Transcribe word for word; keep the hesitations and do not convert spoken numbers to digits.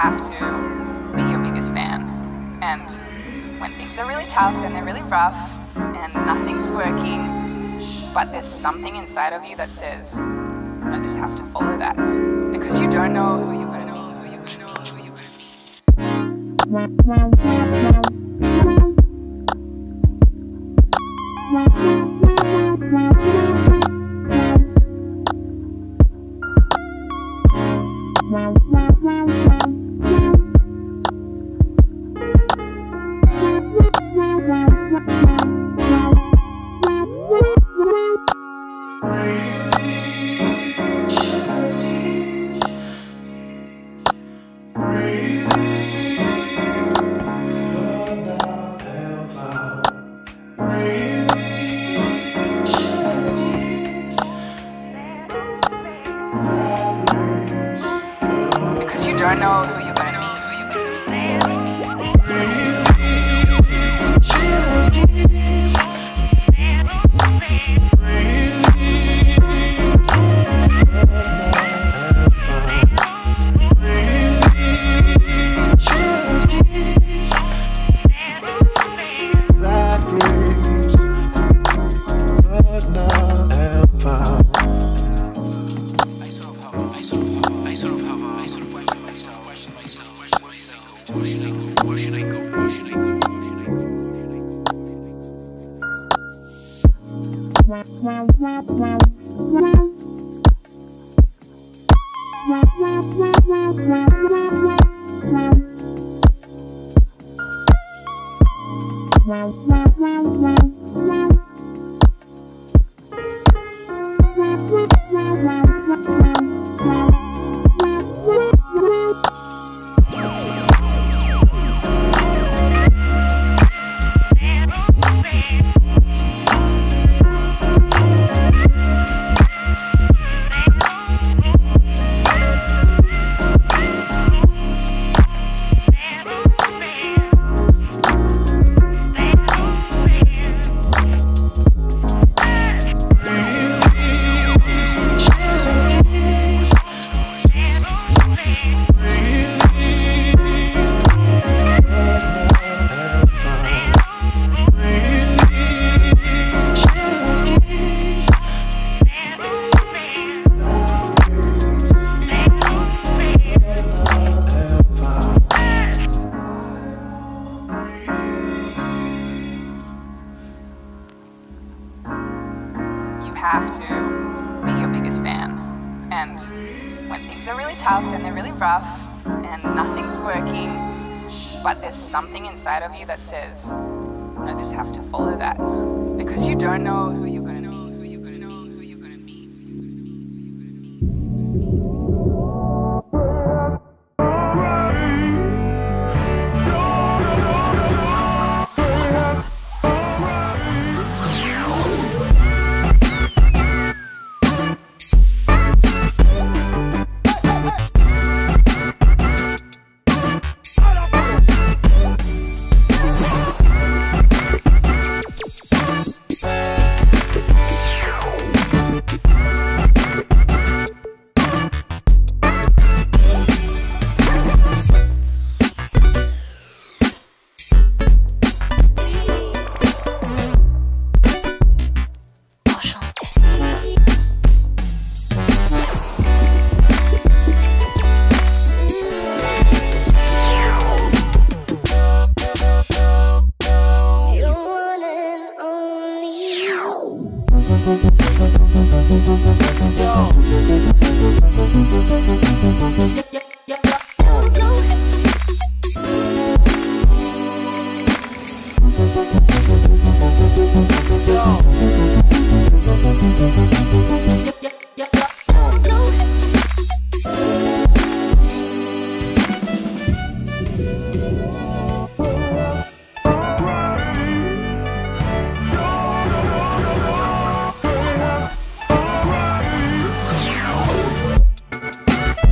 have to be your biggest fan. And when things are really tough and they're really rough and nothing's working, but there's something inside of you that says, I just have to follow that. Because you don't know who you're gonna be, who you're gonna be, who you're gonna be. I know who you're gonna be, who you're gonna be, have to be your biggest fan. And when things are really tough and they're really rough and nothing's working, but there's something inside of you that says, I just have to follow that. Because you don't know who you're gonna be, who you're gonna be, who you're gonna be, who you're gonna be, who you're gonna be, who you're gonna be.